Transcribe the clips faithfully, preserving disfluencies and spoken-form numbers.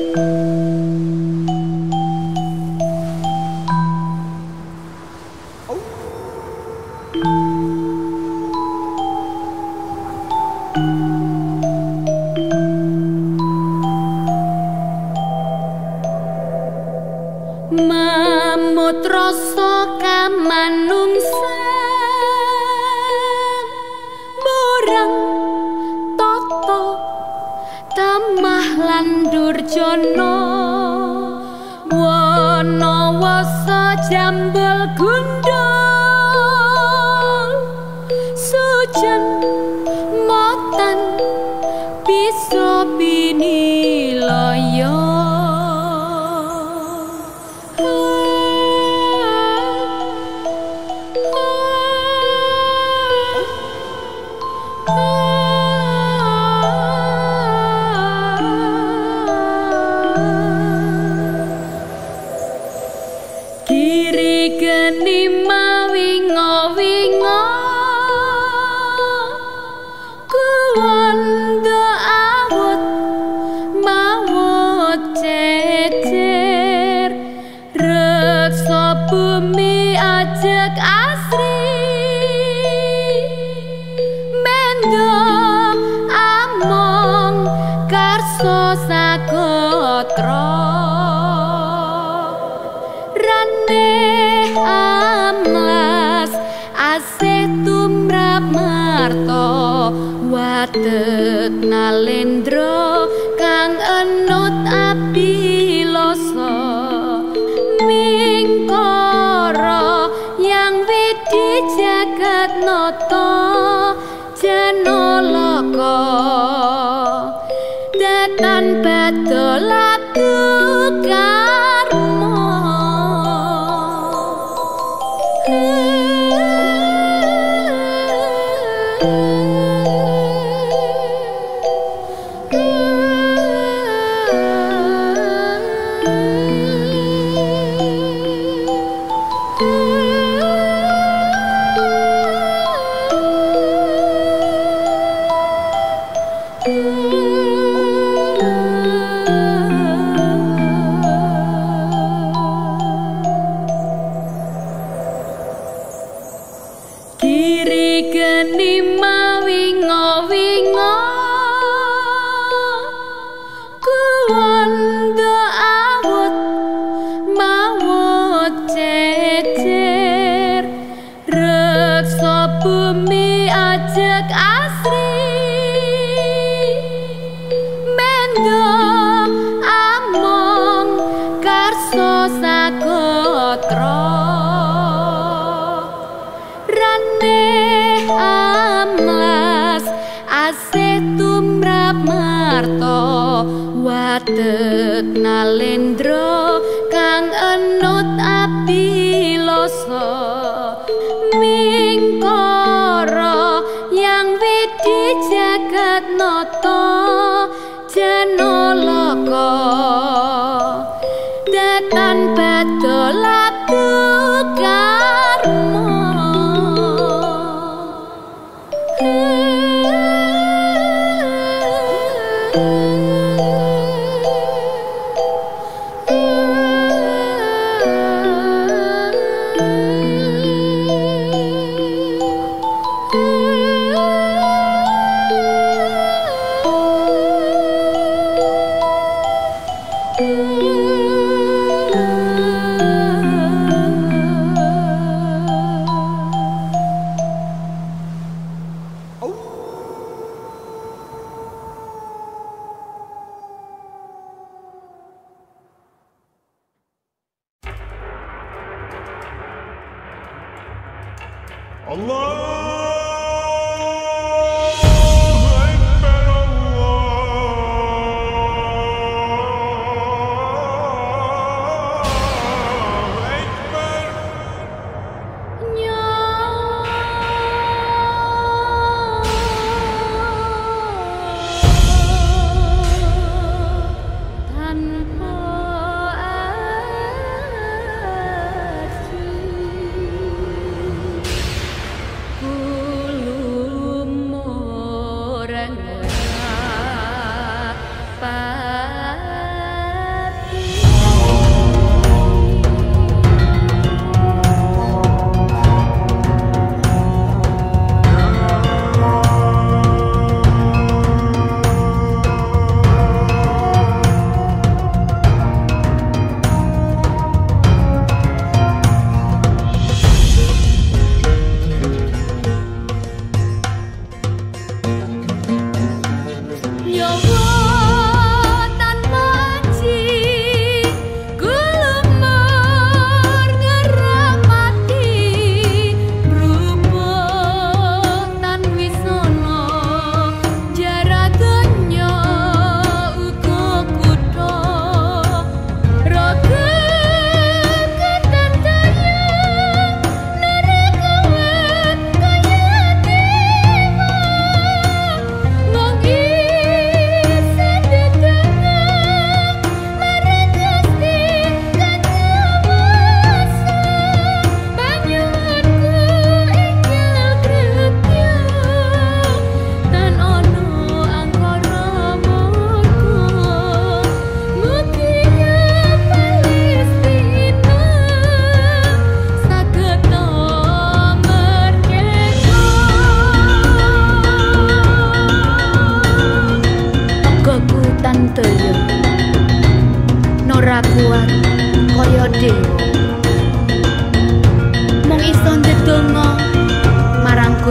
Mamut rasa kamanungsan murang tata tamah lan durjana wana wasa jambal gundul sujan matan bisa pinilaya. Geni mawi ngowingo kuwanda awut mawut cecer reksa bumi ajek asri mendom among karso sakotra rane amas asih tumrap marta watet nalendra kang enut abilasa mingkara yang widi jagat nata janalaka datan badolatu karma. Kiri geni mawi ngowingo kuwanda awut mawut cecer reksa bumi ajek asri mendom among karso sakotra rane amas asih tumrap marta watet nalendra kang enut abilasa mingkara yang widi jagat nata janalaka datan badolatu karma. Allah!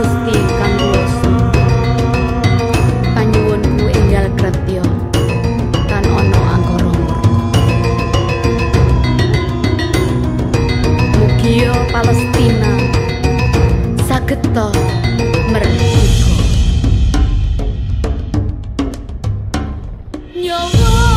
Gusti ingkang kuwasa, panyuwunku enggal kretya tan ana angkara murka. Mugi Palestina saged ta merdeka. Oh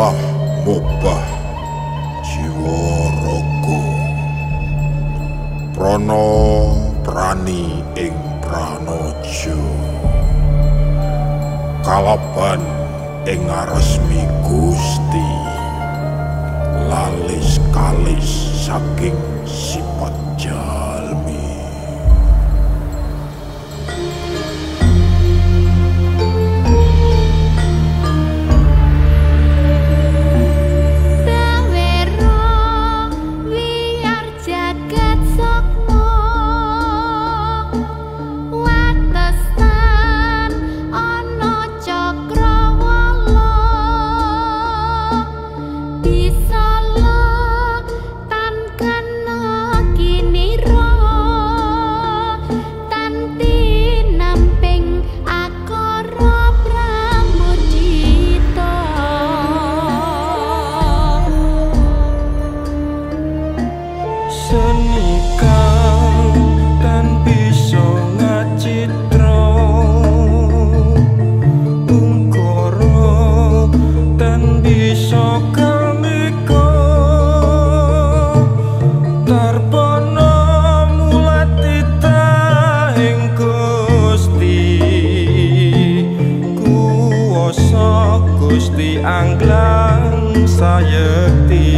telah mengubah jiwa raga. Prana prani ing Pranaja, kalaban ing ngaresmi Gusti, lalis kalis saking sipat jalmi. Anglang sayekti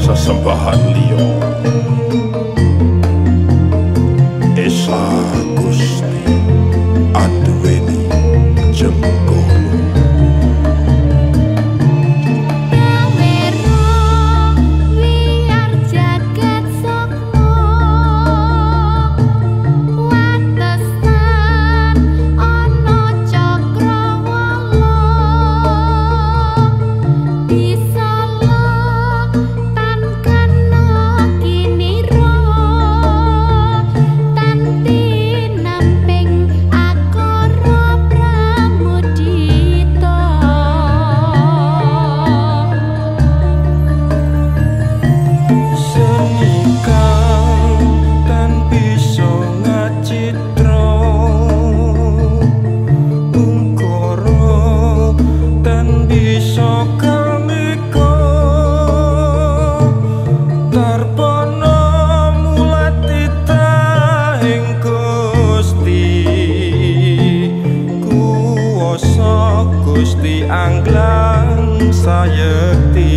sesembahan liya esa Gusti anduweni jenggala. Gusti Anglang Sayekti.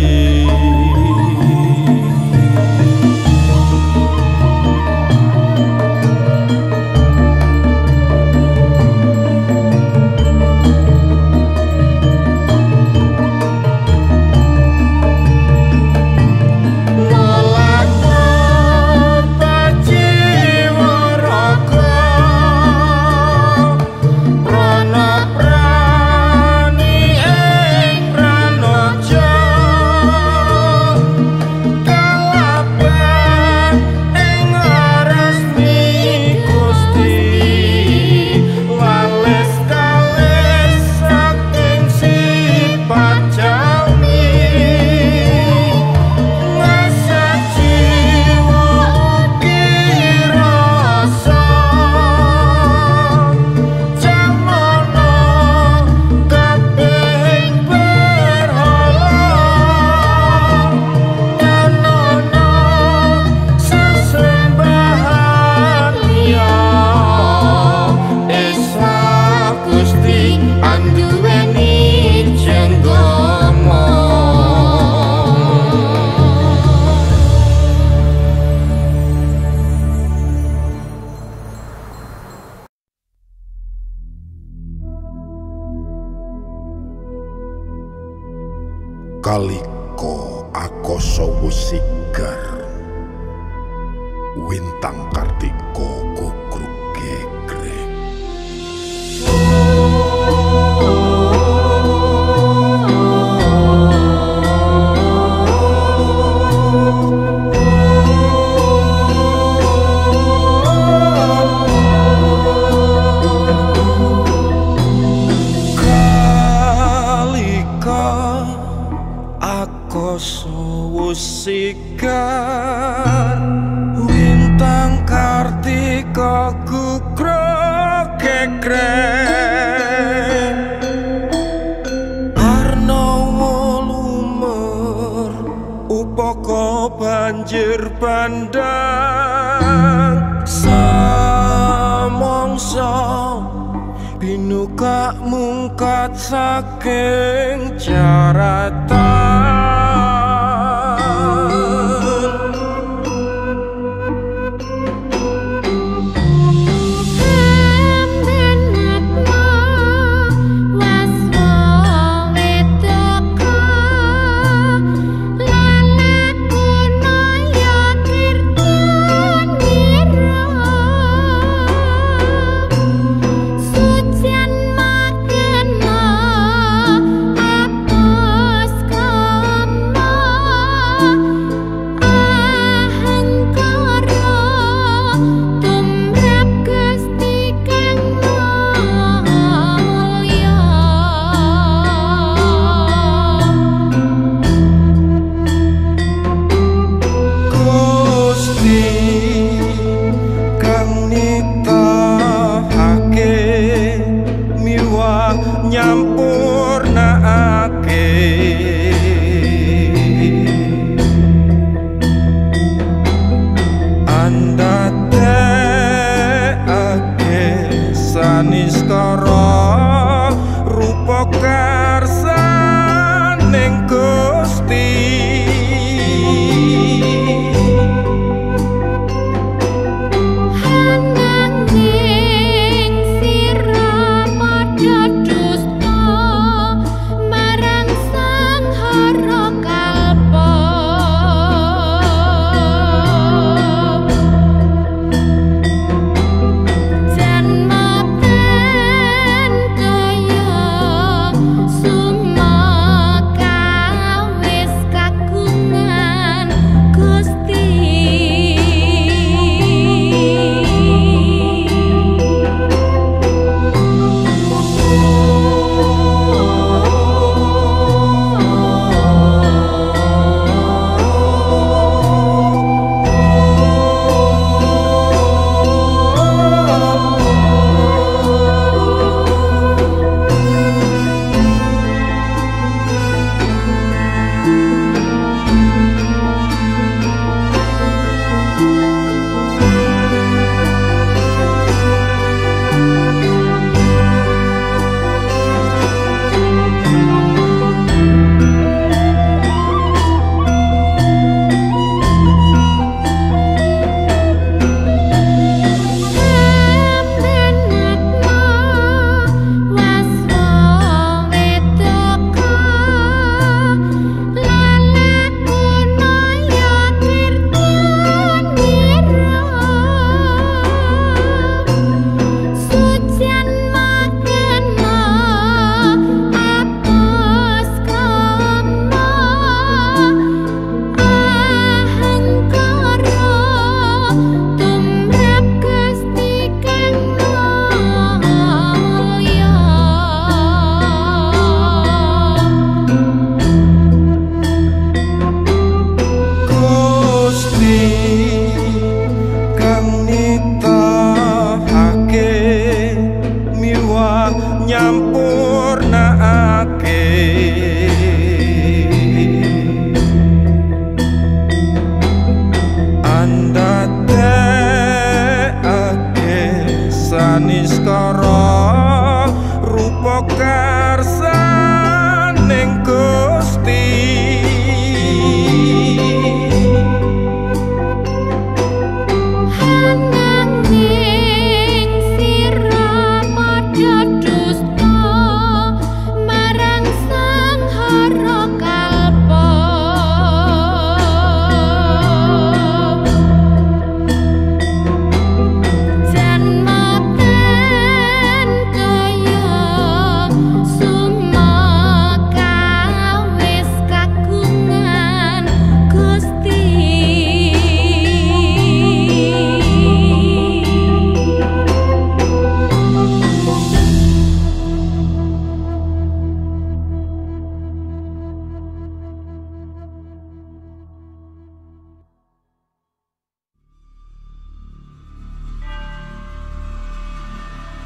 Oh, Kaliko Akosowo Sigar Wintang Kartiko Kukruk Gegrek. Akosowo Sigar Wintang Kartiko Kukruk Gegrek. Arno lumer upoko banjir bandang samongso binuka mungkat saking jaratan. Let's go.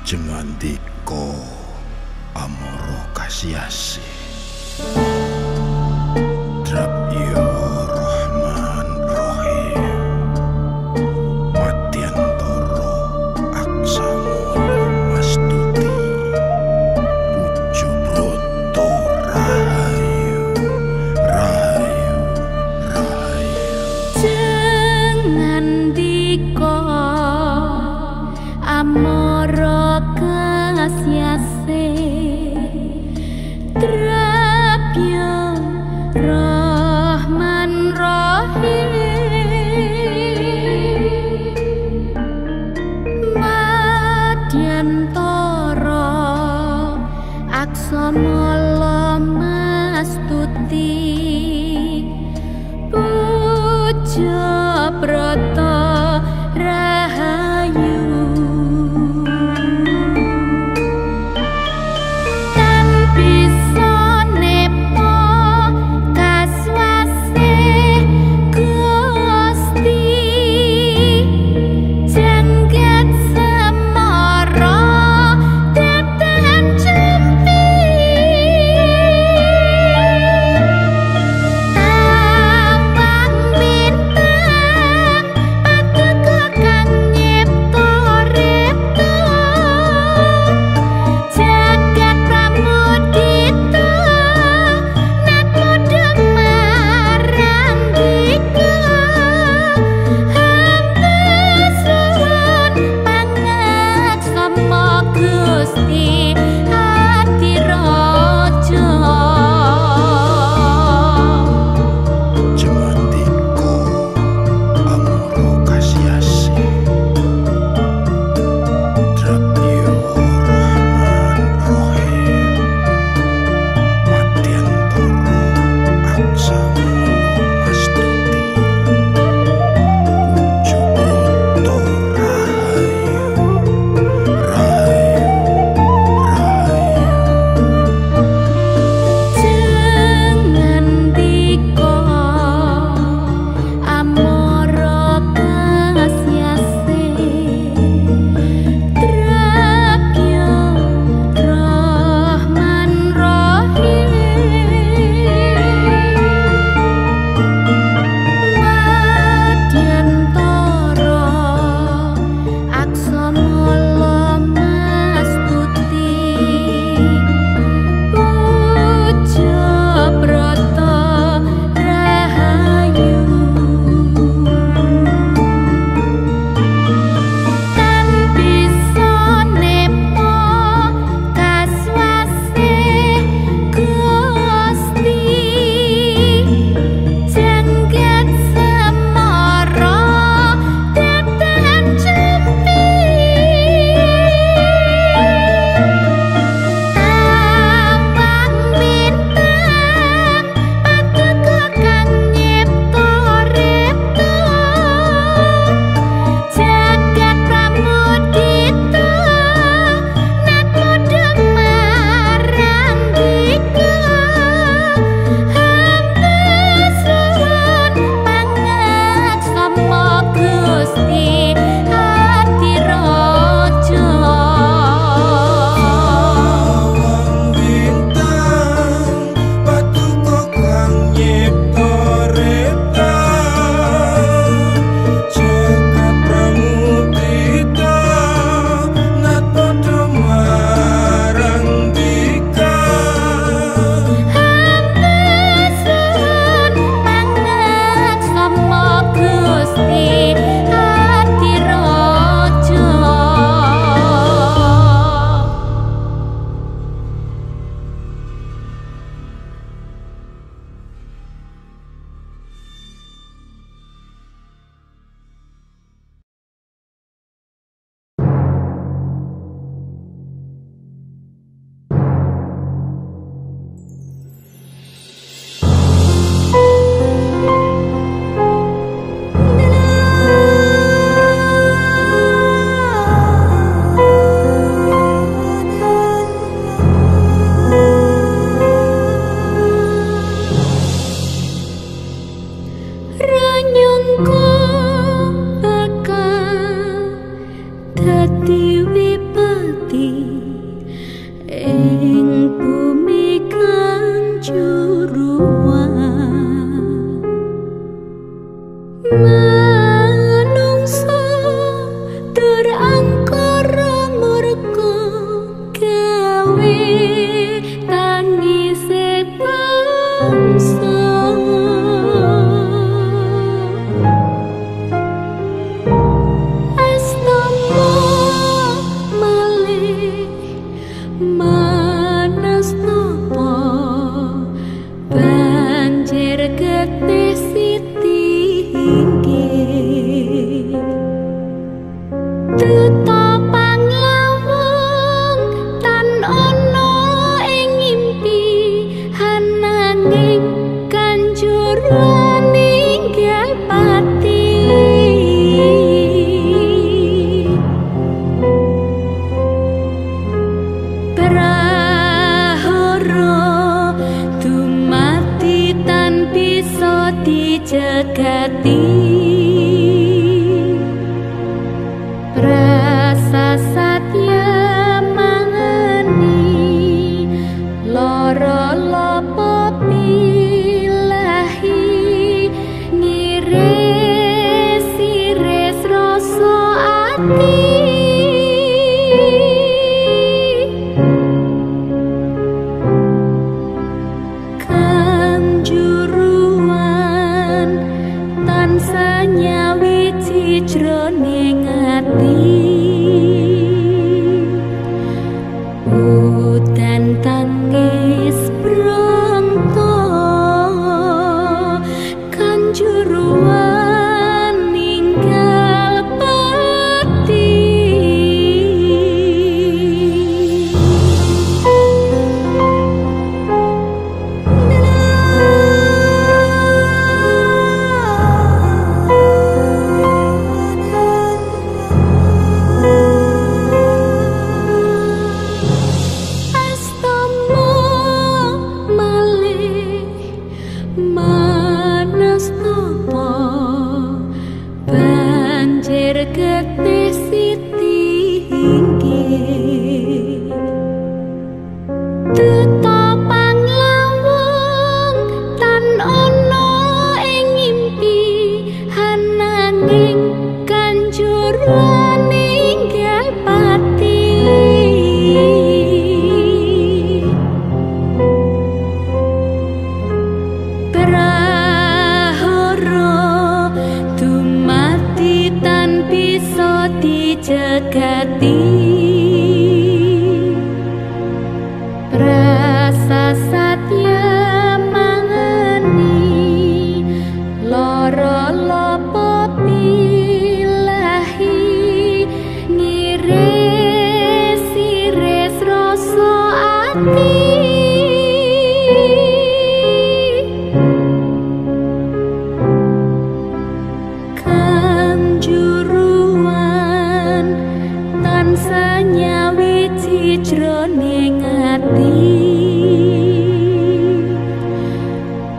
Jengandiko amoro kasiasi drap yo rohman rohim matiantoro aksamula mastuti pucu broto rahayu rahayu rahayu Jengandiko amoro kasiase drap yo Rahman Rahim madiantoro aksamala mastuti puja brata rahayu mendekati rasa satya mangeni loro lopo pilahi ngiris iris rasa ati kanjuruan tansah nyawi jroning ati getih siti inggih tutopang lawung tan ono ing mimpi hananging kanjuruan ninggal pati dijagati rasa satya mangeni loro lopo pilahi ngiris iris rasa ati jroning ati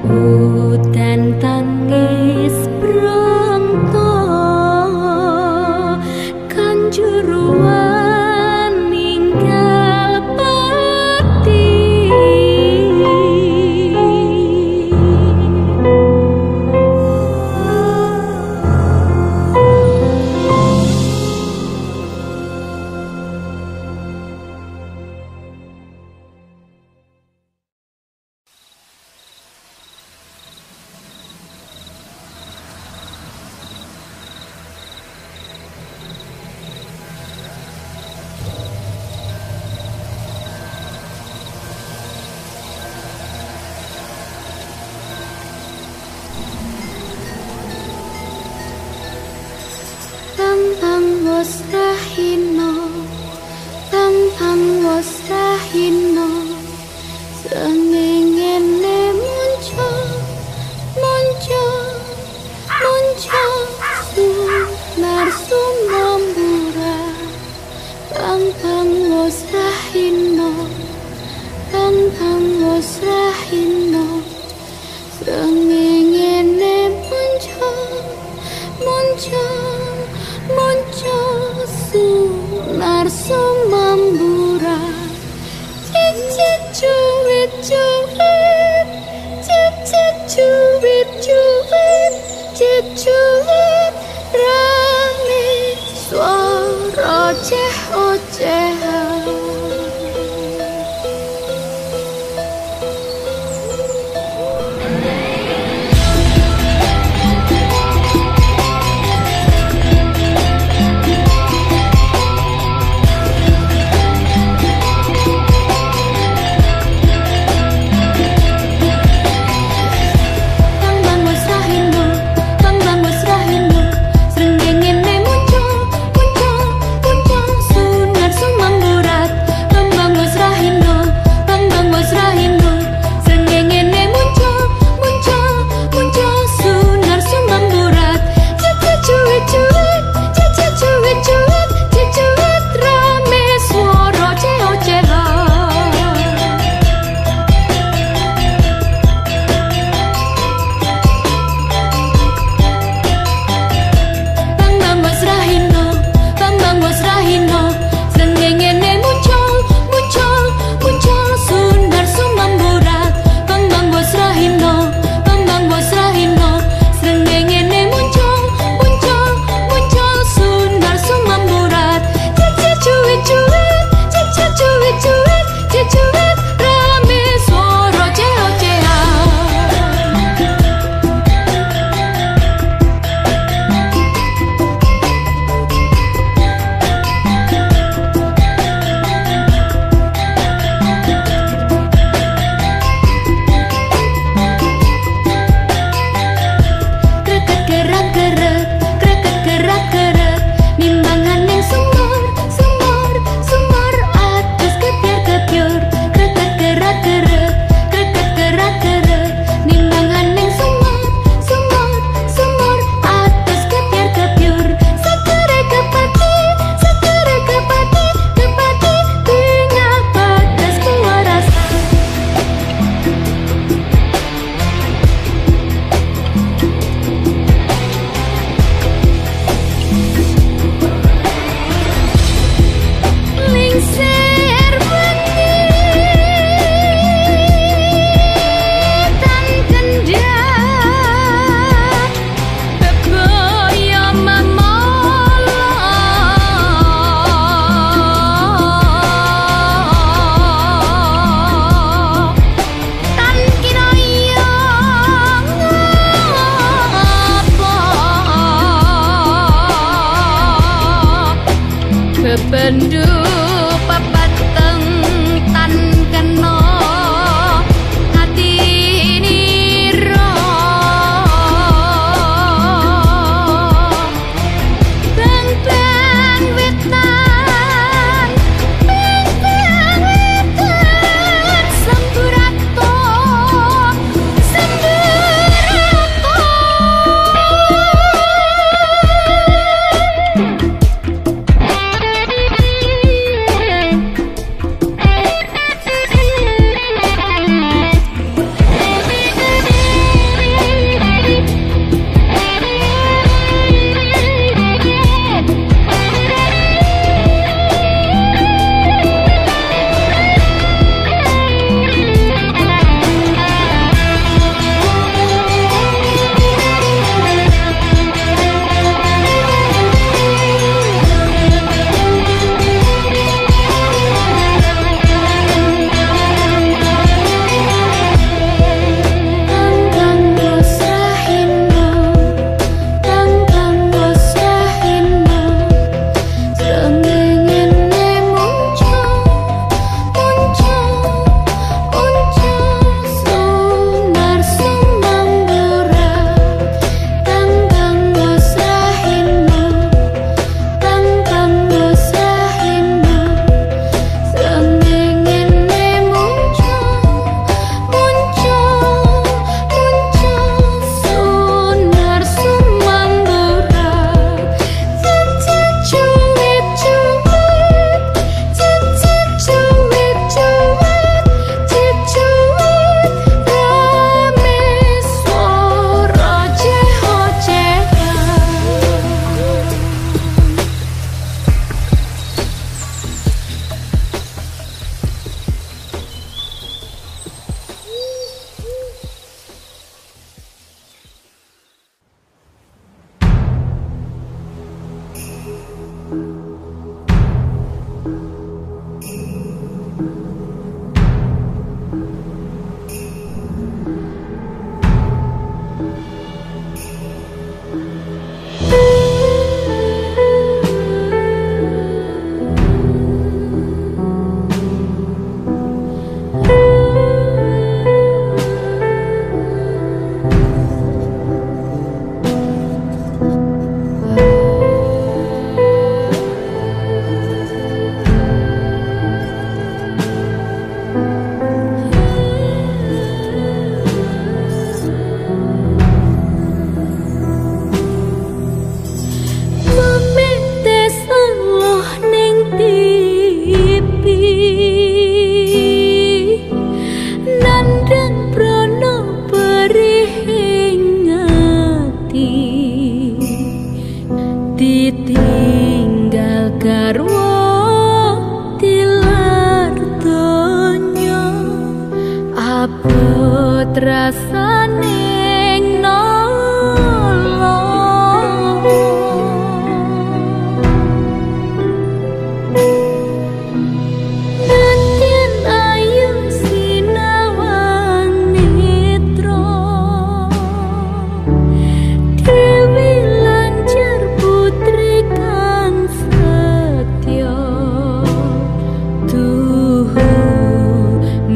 udan tangis bronto kanjuruan ninggal pati Rahino, tampang wos rahino, semengene muncul, muncul, muncul sunar sumambura. Tampang wos rahino, tampang wos rahino, semengene muncul, muncul. Sunar sumambura cici. Benduk pepeteng tan kena ati nira bengklan wetan bengklan wetan semburato semburato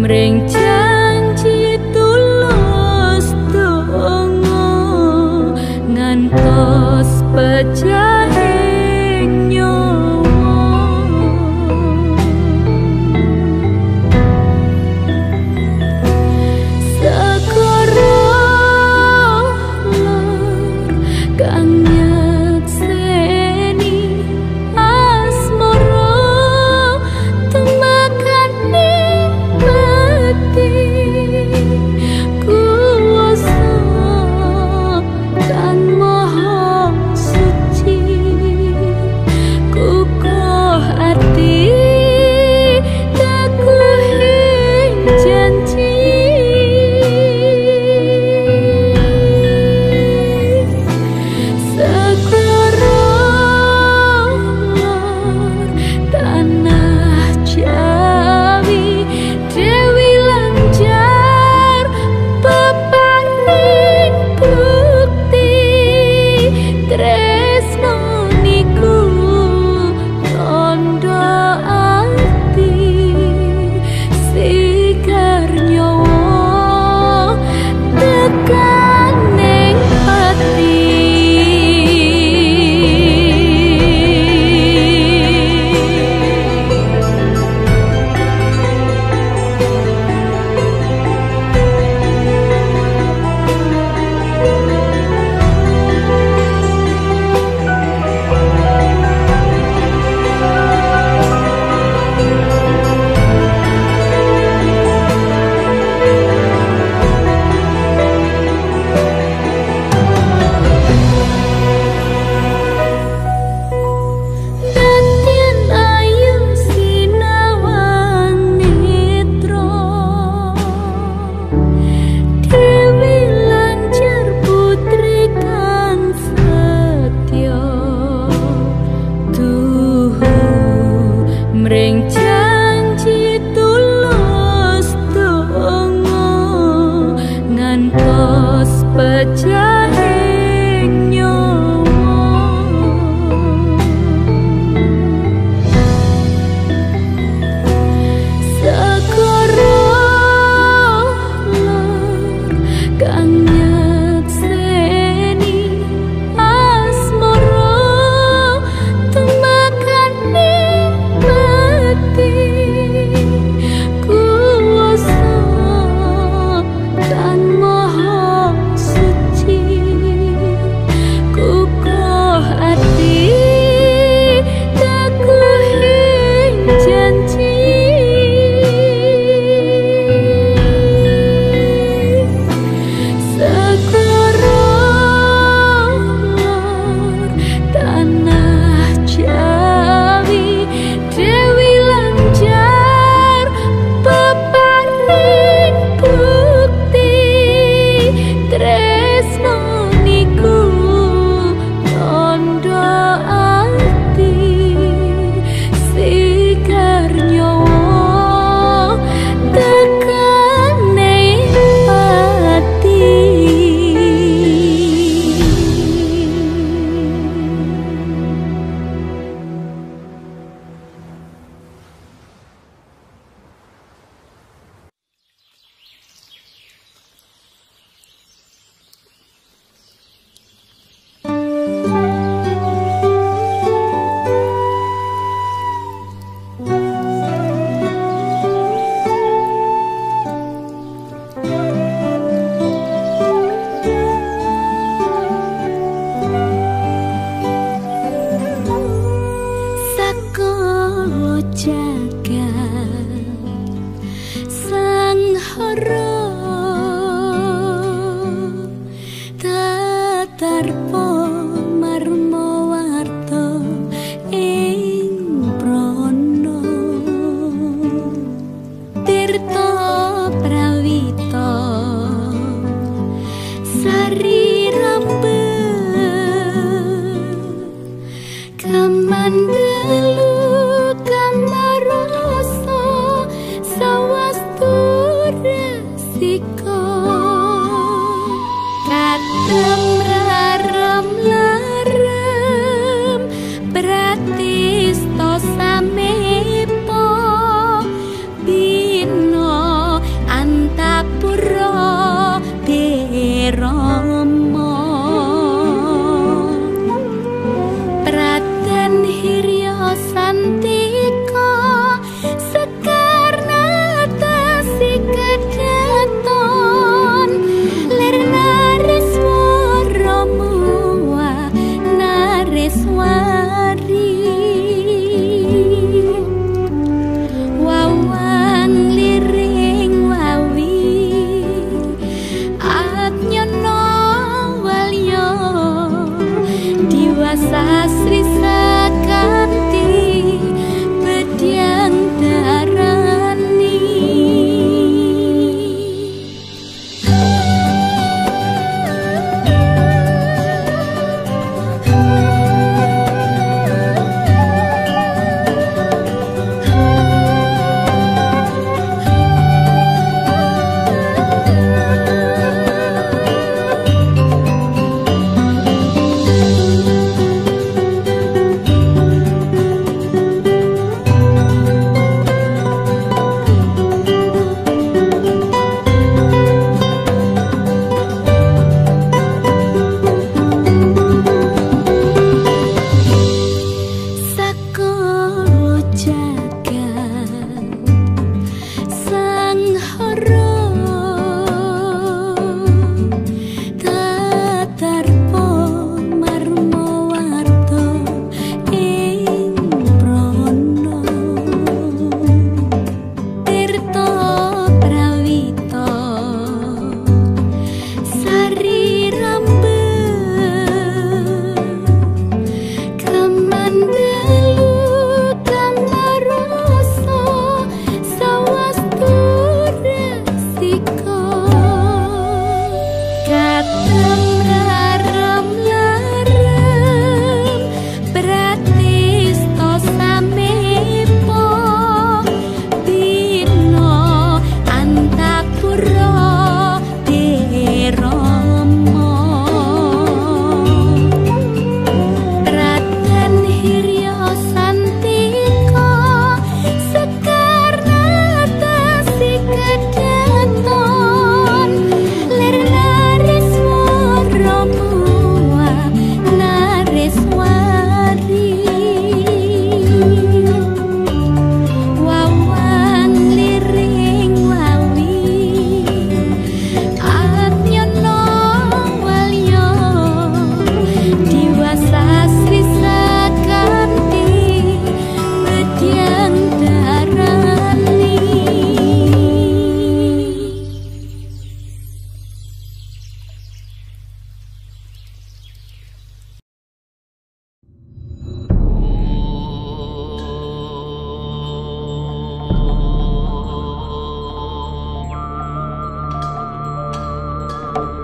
Ring janji tulus tu Terima kasih.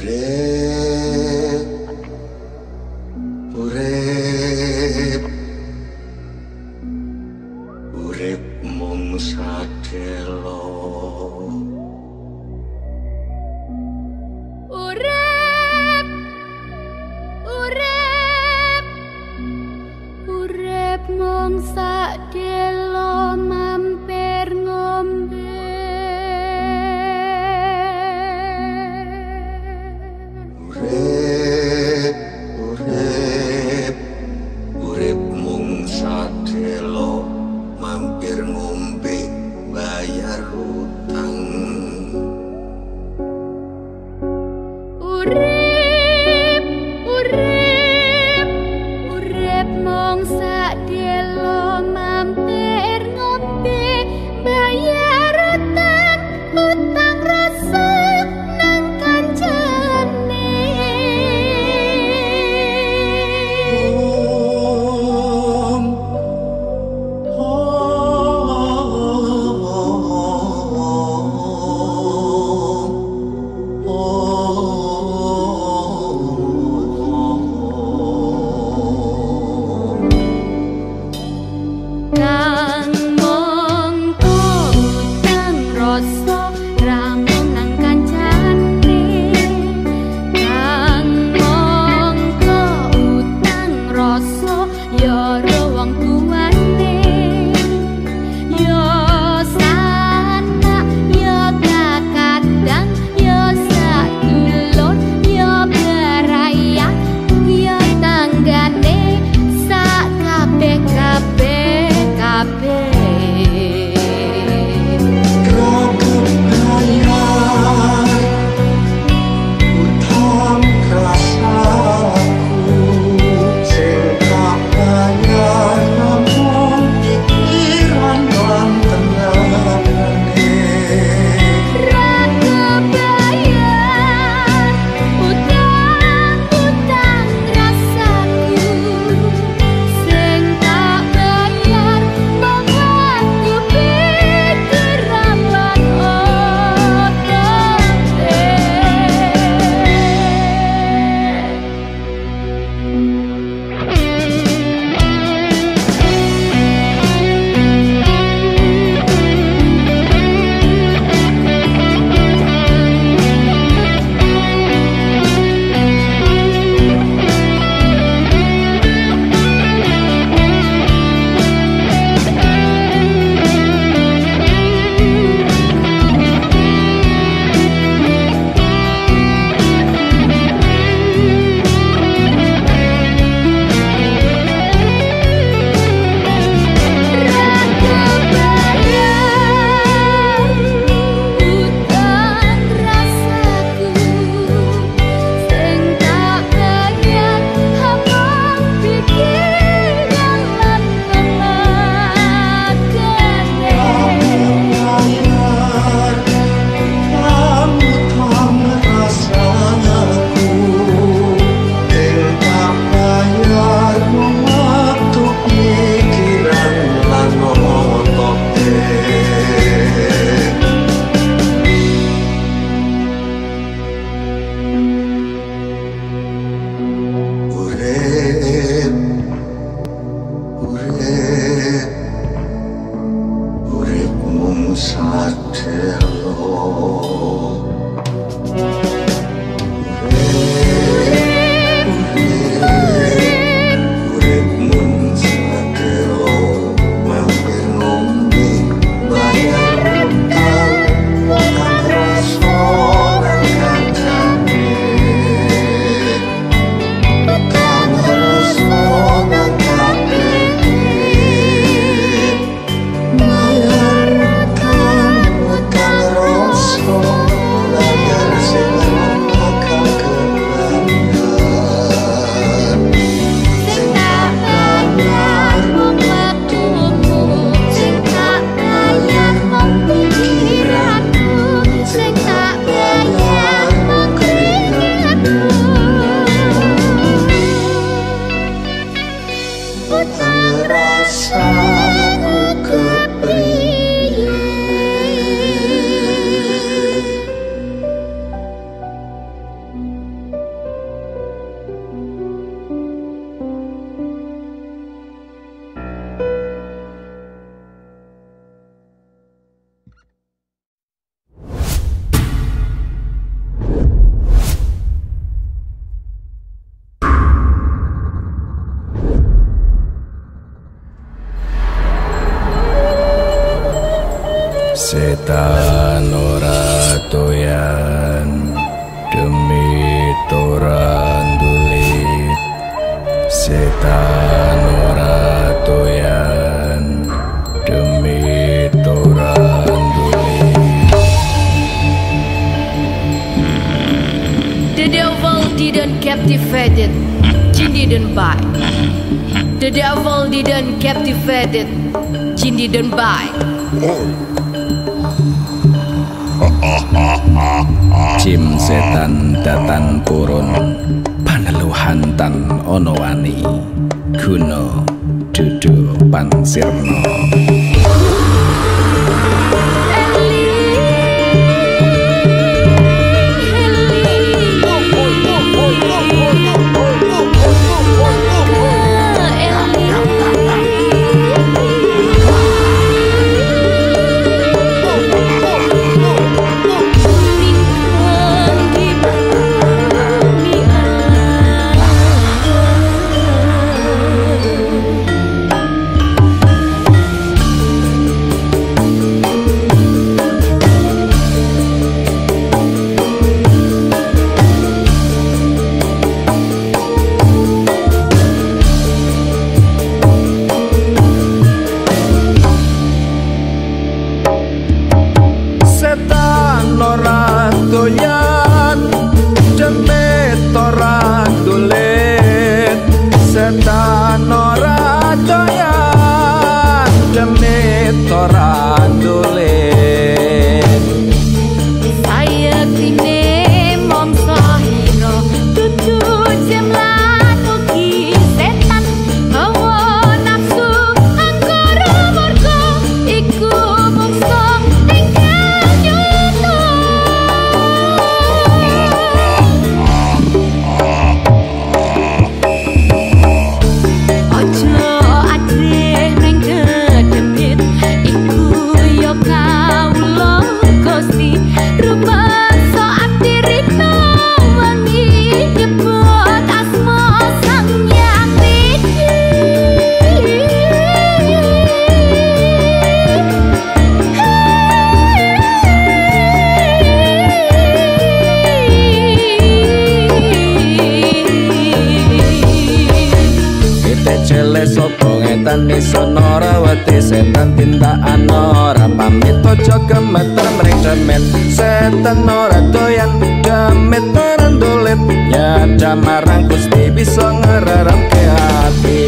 Urip, urip, urip mung sadelo. Urip, urip, urip mung sadelo mampir ngombe. Tan ora doyan demi torandulit, setan ora doyan demi torandulit. The devil didn't captivated, Jin didn't buy. The devil didn't captivated, Jin didn't buy. Jim setan datan purun paneluhan tan ono wani guno dudu pangsirno. Setan tindakan ora pamit, ojo gemeter mreng demit. Setan ora doyan demit terandulit, nyada marang Gusti bisa ngereremke hati.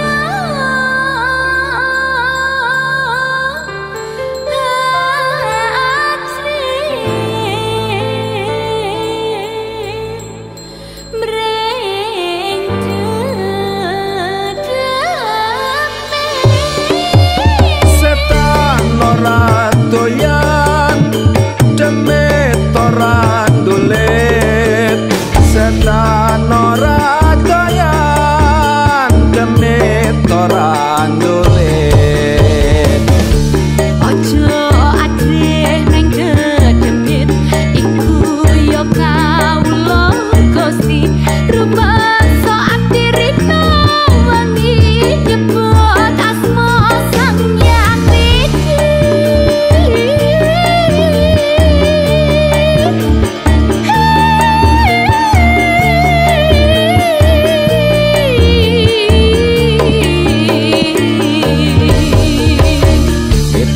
Setan tindakan ora pamit, ojo gemeter mreng demit. Setan ora doyan demit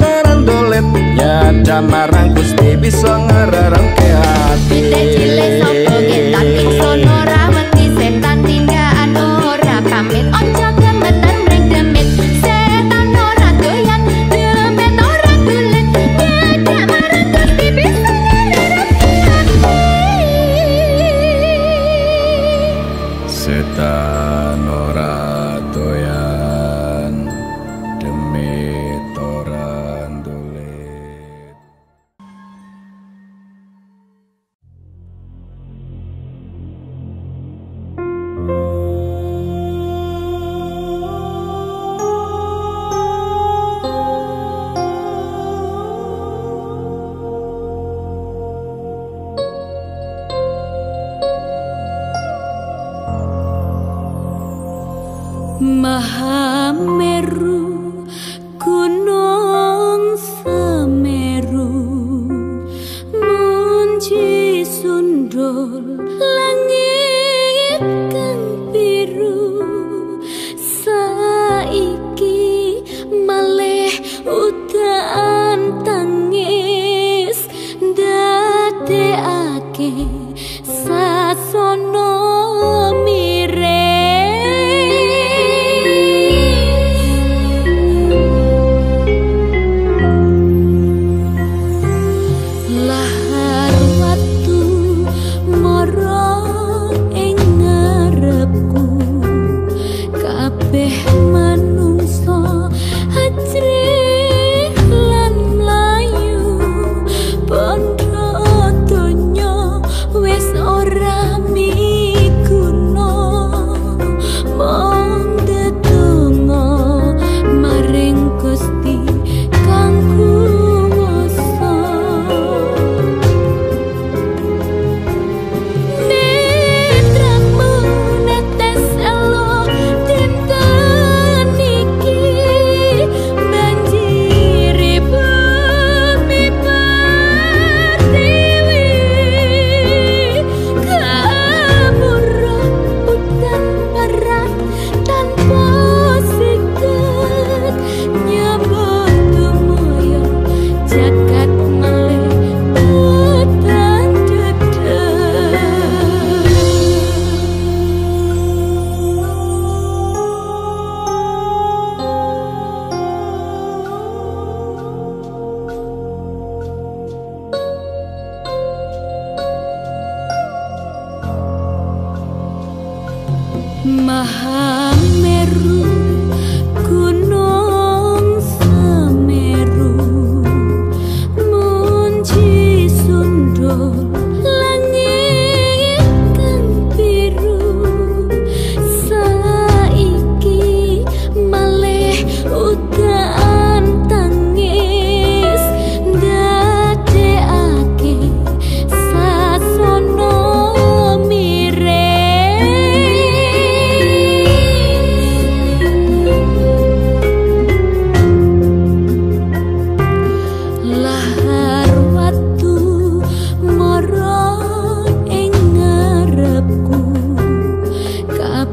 terandulit, nyada marang Gusti bisa ngereremke hati. Cilik sapa ketan ingsun ora wedi, setan tindakan ora pamit, ojo gemeter mreng demit. Setan ora doyan demit terandulit, nyada marang Gusti bisa ngereremke hati. Setan ora doyan demi torandulit. Maha Meru, Gunung Semeru, Munji Sundul, langit kang biru, saiki malih udan tangis, dadekake sasono mireng. Maha Meru, Gunung Semeru, Munji Sundul, langit kang biru, saiki malih udan tangis, dadekake sasono mireng.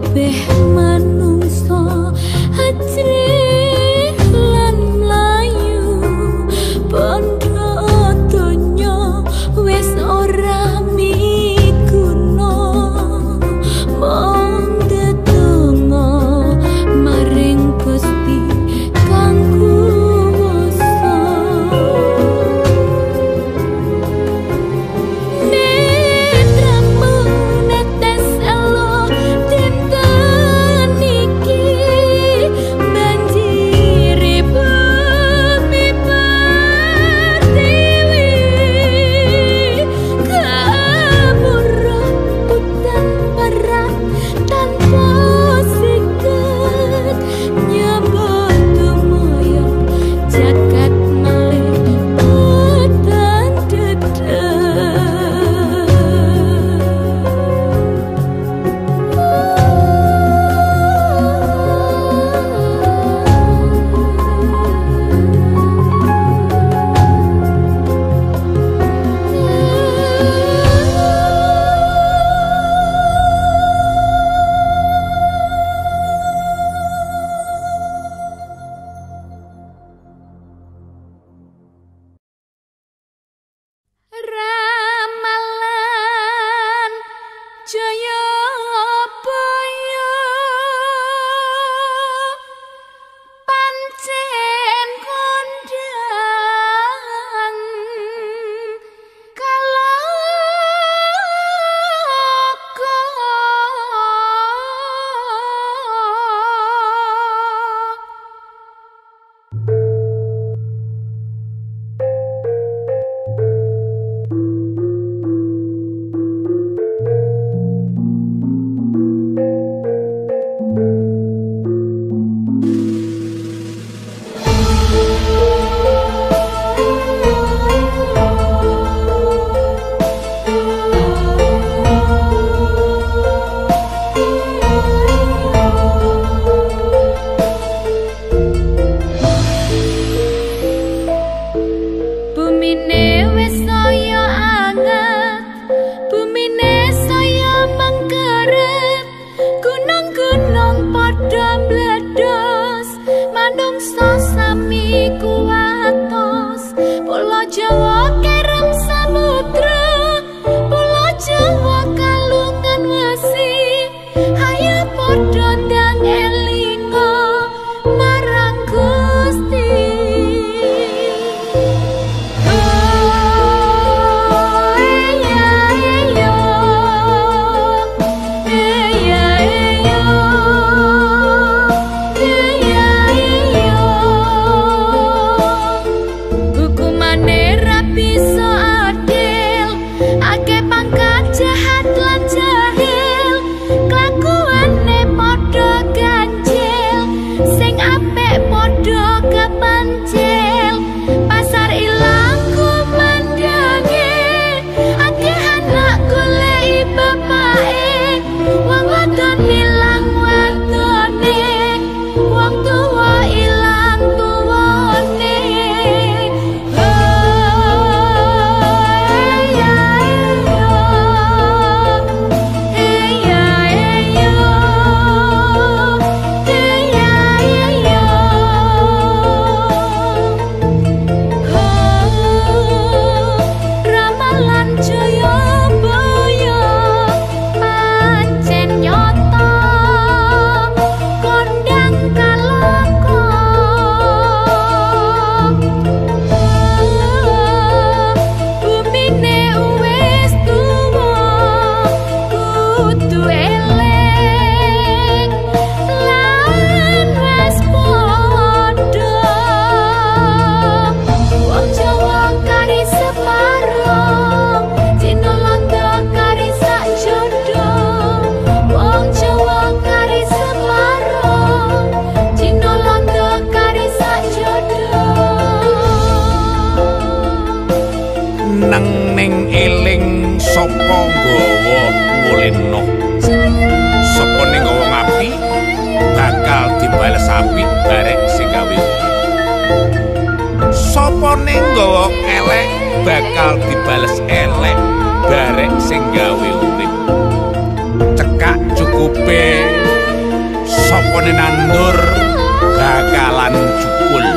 Thank you. Gowo Mulino sepone gowo ngapi bakal dibales api barek sing gawe sepone gowo elek bakal dibales elek barek sing gawe urip cekak cukupe sepone nandur bakalan cukul.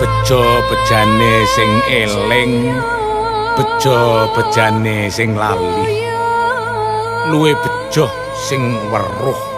Bejo bejane sing eling, bejo bejane sing lali, luwe bejo sing weruh.